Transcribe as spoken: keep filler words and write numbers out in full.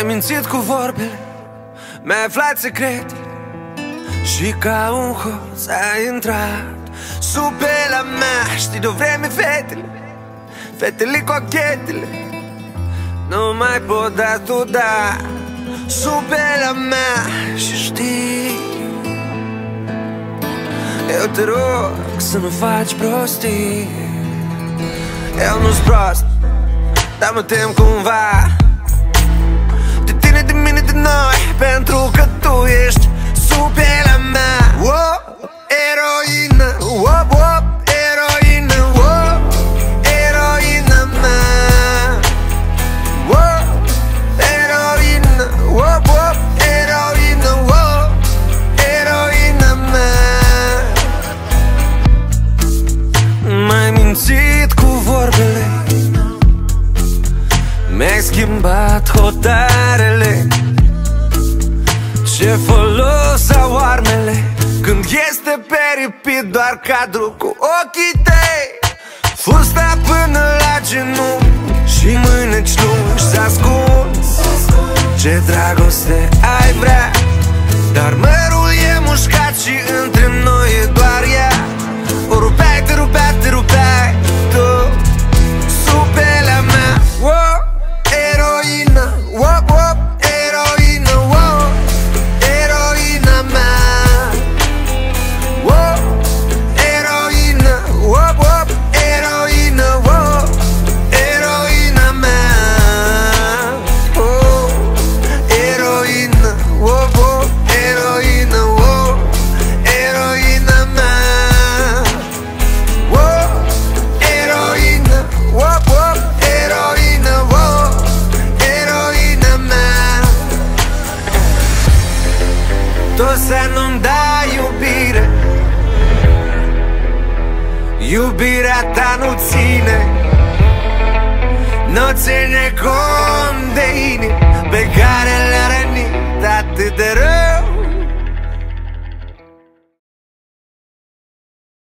Ai mințit cu vorbele, mi-ai aflat secret și ca un hoț ai intrat sub pielea mea. Știi de vreme fetele, fetele cochetele, nu mai pot da tu da sub pielea mea. Și știi, eu te rog să nu faci prostii. Eu nu-s prost, dar mă tem cumva de tine, de mine, de noi, pentru că tu ești sub pielea mea. Wow, eroină, wow, wow, eroină, wow, eroină mea. Wow, eroină, wow, wow, eroină, wow, eroină mea. M-ai mințit cu vorbele, mi-ai schimbat hotarele. Ce folos au armele când este peripit doar cadru cu ochii tăi? Fusta până la genunchi și mâneci lungi s-a ascuns. Ce dragoste ai vrea, dar mărul e mușcat și între noi e doar ea. O rupeai, te rupeai, te rupeai tu sub pielea mea. Wow, eroină, wow, wow, eroină, wow, eroină mea. Wow, eroină, wow, wow, eroină, wow, eroină mea. Oh, eroină, wow, wow, eroină, wow, eroină mea. Wow, eroină, wow, wow, eroină, wow, eroină mea. Tu să nu-mi dai iubire, iubirea ta nu ține, nu ține cont de inimi pe care le-a rănit atât de rău.